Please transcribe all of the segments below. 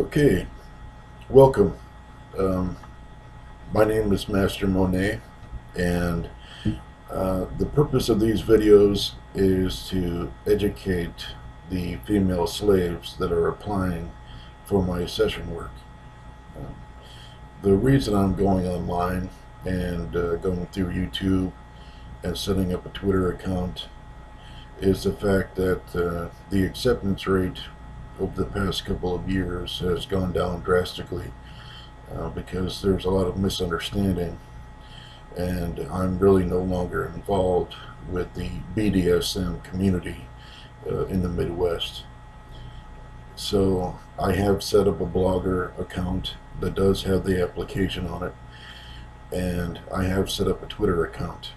Okay, welcome. My name is Master Monet, and the purpose of these videos is to educate the female slaves that are applying for my session work. The reason I'm going online and going through YouTube and setting up a Twitter account is the fact that the acceptance rate over the past couple of years has gone down drastically because there's a lot of misunderstanding, and I'm really no longer involved with the BDSM community in the Midwest. So I have set up a blogger account that does have the application on it, and I have set up a Twitter account.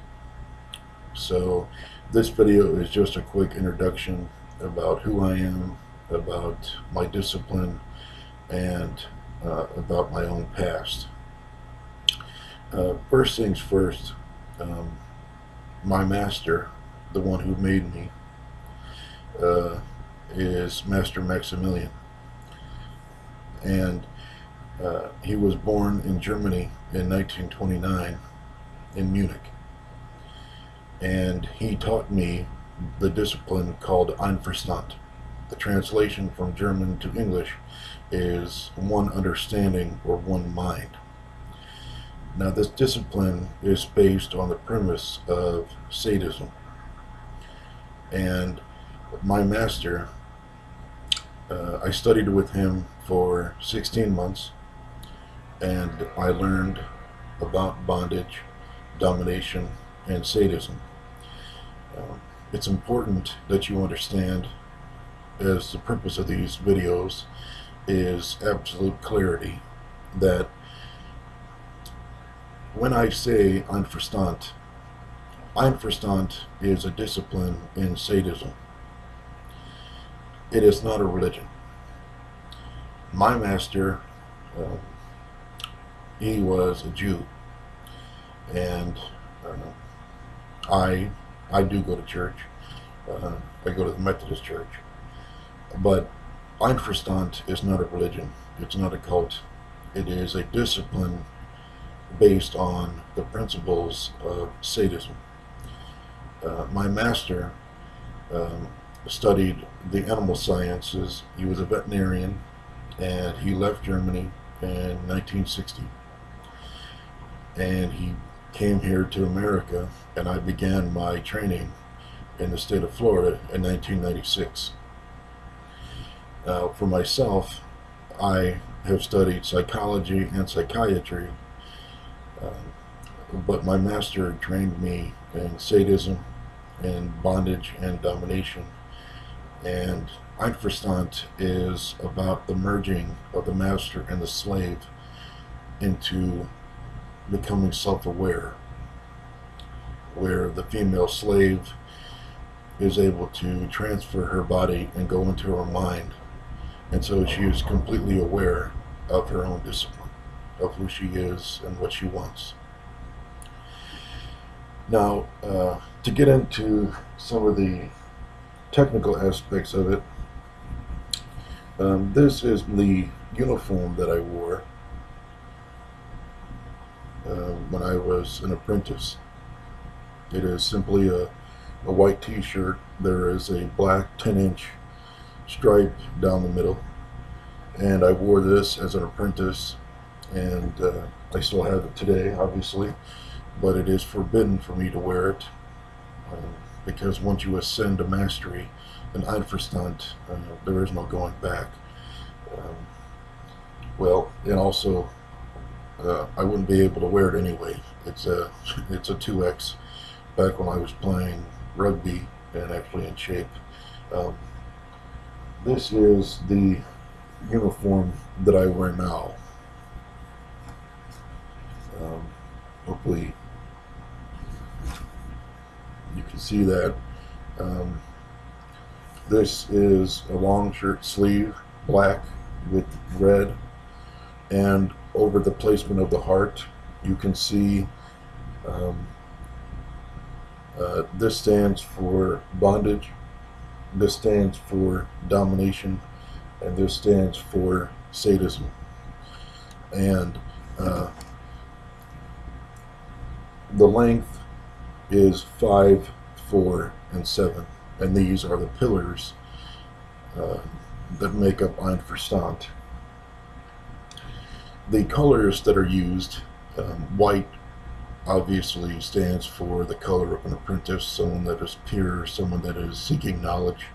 So this video is just a quick introduction about who I am, about my discipline, and about my own past. First things first, my master, the one who made me, is Master Maximilian, and he was born in Germany in 1929 in Munich, and he taught me the discipline called Ein Verstand. The translation from German to English is one understanding or one mind. Now, this discipline is based on the premise of sadism, and my master, I studied with him for 16 months, and I learned about bondage, domination, and sadism. It's important that you understand, as the purpose of these videos is absolute clarity, that when I say Ein Verstand is a discipline in sadism. It is not a religion. My master, he was a Jew, and I do go to church. I go to the Methodist church. But Ein Verstand is not a religion. It's not a cult. It is a discipline based on the principles of sadism. My master studied the animal sciences. He was a veterinarian, and he left Germany in 1960. And he came here to America, and I began my training in the state of Florida in 1996. Now, for myself, I have studied psychology and psychiatry, but my master trained me in sadism and bondage and domination. And Ein Verstand is about the merging of the master and the slave into becoming self-aware, where the female slave is able to transfer her body and go into her mind. And so she is completely aware of her own discipline, of who she is and what she wants. Now, to get into some of the technical aspects of it, this is the uniform that I wore when I was an apprentice. It is simply a white t-shirt. There is a black 10-inch stripe down the middle, and I wore this as an apprentice, and I still have it today, obviously, but it is forbidden for me to wear it because once you ascend to mastery in Ein Verstand, there is no going back. Well, and also I wouldn't be able to wear it anyway. It's a 2X. Back when I was playing rugby and actually in shape. This is the uniform that I wear now. Hopefully you can see that. This is a long shirt sleeve, black with red, and over the placement of the heart you can see this stands for bondage. This stands for domination, and this stands for sadism. And the length is 5, 4, and 7, and these are the pillars that make up Ein Verstand. The colors that are used, white obviously stands for the color of an apprentice, someone that is pure, someone that is seeking knowledge.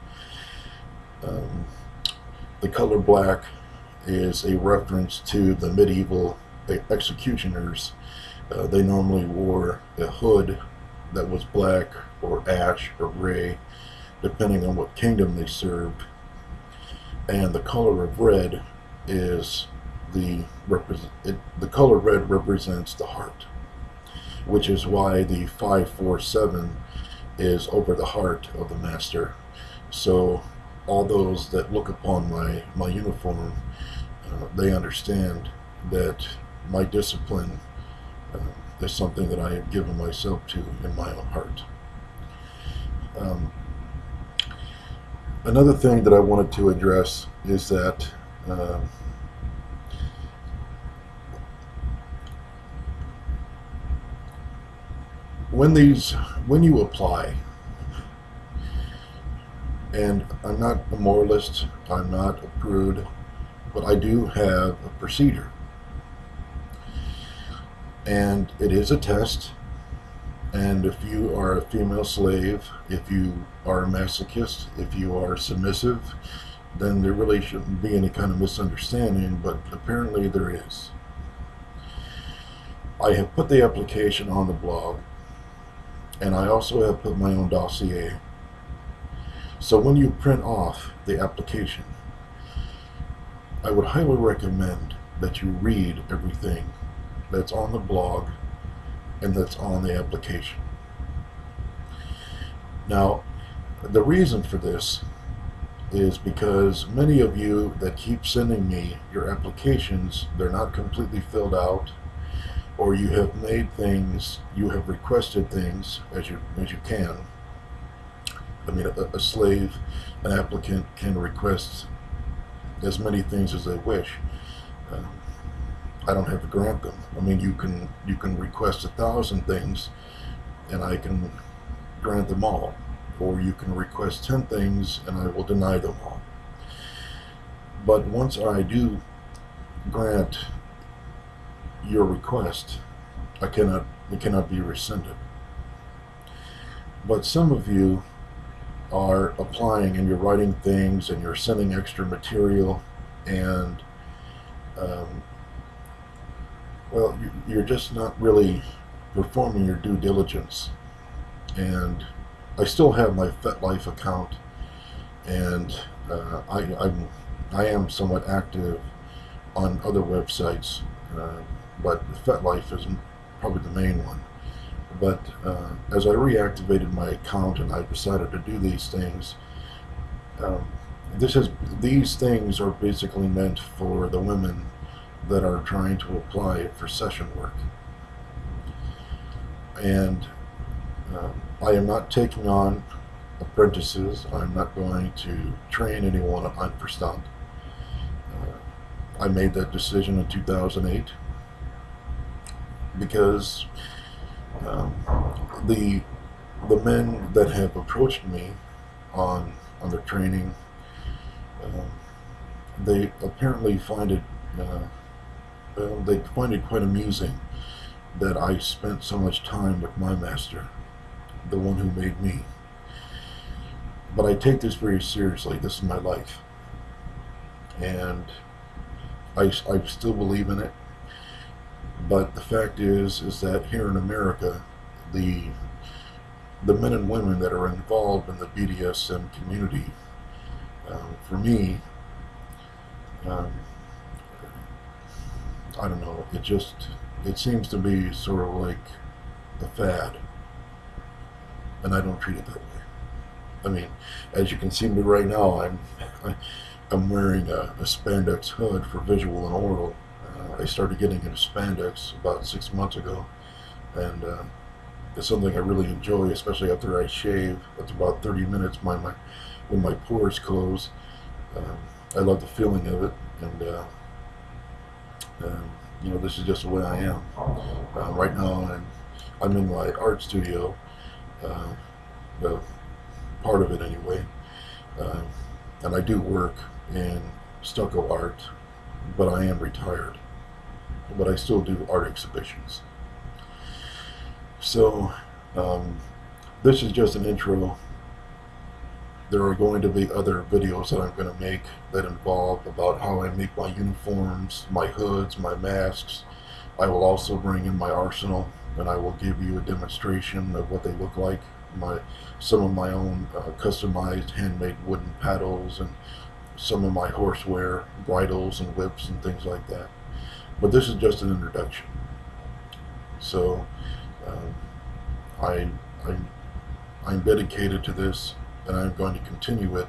The color black is a reference to the medieval executioners. They normally wore a hood that was black or ash or gray, depending on what kingdom they served. And the color of red is the color red represents the heart, which is why the 547 is over the heart of the master. So all those that look upon my uniform, they understand that my discipline is something that I have given myself to in my own heart. Another thing that I wanted to address is that when you apply, and I'm not a moralist, I'm not a prude, but I do have a procedure. And it is a test, and if you are a female slave, if you are a masochist, if you are submissive, then there really shouldn't be any kind of misunderstanding, but apparently there is. I have put the application on the blog, and I also have put my own dossier. So when you print off the application, I would highly recommend that you read everything that's on the blog and that's on the application. Now, the reason for this is because many of you that keep sending me your applications, they're not completely filled out, or you have made things, you have requested things as you can. I mean, a slave, an applicant can request as many things as they wish. I don't have to grant them. I mean, you can request 1,000 things, and I can grant them all, or you can request 10 things, and I will deny them all. But once I do grant your request, it cannot be rescinded. But some of you are applying, and you're writing things, and you're sending extra material, and well, you're just not really performing your due diligence. And I still have my FetLife account, and I am somewhat active on other websites, but FetLife is probably the main one. But as I reactivated my account and I decided to do these things, these things are basically meant for the women that are trying to apply for session work. And I am not taking on apprentices. I'm not going to train anyone on Ein Verstand. I made that decision in 2008 because the men that have approached me on their training, they apparently find it quite amusing that I spent so much time with my master, the one who made me. But I take this very seriously. This is my life, and I still believe in it. But the fact is that here in America, the men and women that are involved in the BDSM community, for me, I don't know, it seems to be sort of like a fad, and I don't treat it that way. I mean, as you can see me right now, I'm wearing a spandex hood for visual and oral. I started getting into spandex about 6 months ago, and it's something I really enjoy, especially after I shave. It's about 30 minutes when my pores close. I love the feeling of it, and you know, this is just the way I am. Right now I'm in my art studio, part of it anyway, and I do work in stucco art, but I am retired, but I still do art exhibitions. So this is just an intro. There are going to be other videos that I'm going to make that involve about how I make my uniforms, my hoods, my masks. I will also bring in my arsenal, and I will give you a demonstration of what they look like. Some of my own customized handmade wooden paddles, and some of my horseware, bridles and whips and things like that. But this is just an introduction. So I'm dedicated to this, and I'm going to continue it,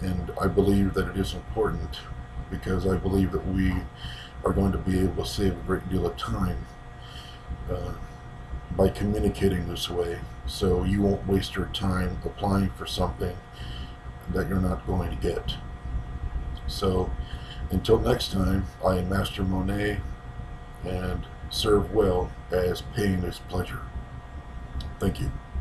and I believe that it is important, because I believe that we are going to be able to save a great deal of time by communicating this way, so you won't waste your time applying for something that you're not going to get. So until next time, I am Master Monet, and serve well as pain is pleasure. Thank you.